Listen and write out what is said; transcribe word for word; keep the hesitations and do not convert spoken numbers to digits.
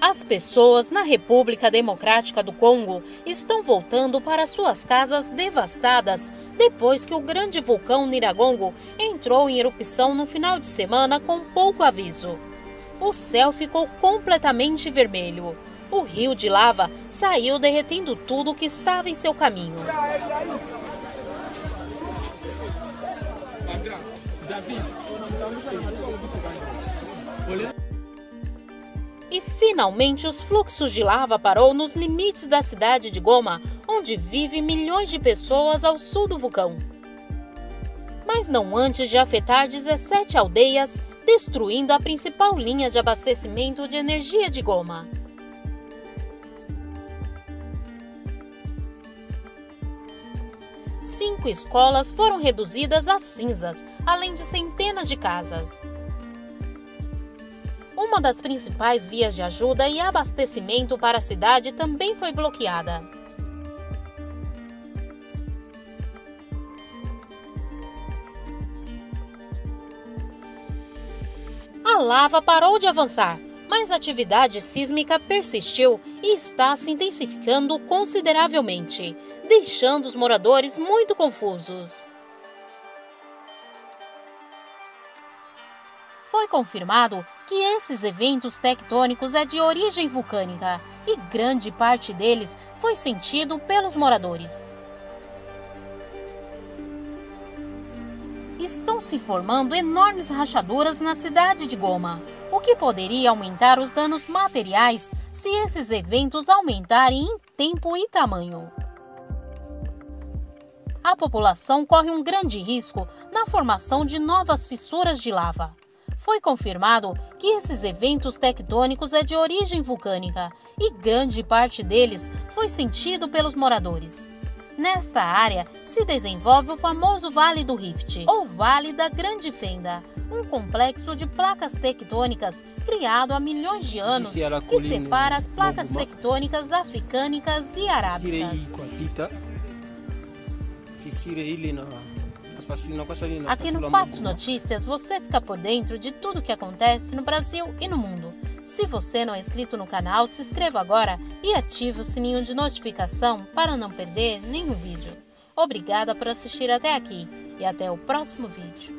As pessoas na República Democrática do Congo estão voltando para suas casas devastadas depois que o grande vulcão Nyiragongo entrou em erupção no final de semana com pouco aviso. O céu ficou completamente vermelho. O rio de lava saiu derretendo tudo que estava em seu caminho. E finalmente os fluxos de lava parou nos limites da cidade de Goma, onde vive milhões de pessoas ao sul do vulcão. Mas não antes de afetar dezessete aldeias, destruindo a principal linha de abastecimento de energia de Goma. Cinco escolas foram reduzidas a cinzas, além de centenas de casas. Uma das principais vias de ajuda e abastecimento para a cidade também foi bloqueada. A lava parou de avançar, mas a atividade sísmica persistiu e está se intensificando consideravelmente, deixando os moradores muito confusos. Foi confirmado que esses eventos tectônicos é de origem vulcânica e grande parte deles foi sentido pelos moradores. Estão se formando enormes rachaduras na cidade de Goma, o que poderia aumentar os danos materiais se esses eventos aumentarem em tempo e tamanho. A população corre um grande risco na formação de novas fissuras de lava. Foi confirmado que esses eventos tectônicos é de origem vulcânica e grande parte deles foi sentido pelos moradores. Nesta área se desenvolve o famoso Vale do Rift, ou Vale da Grande Fenda, um complexo de placas tectônicas criado há milhões de anos que separa as placas tectônicas africânicas e arábicas. Aqui no Fatos Notícias você fica por dentro de tudo o que acontece no Brasil e no mundo. Se você não é inscrito no canal, se inscreva agora e ative o sininho de notificação para não perder nenhum vídeo. Obrigada por assistir até aqui e até o próximo vídeo.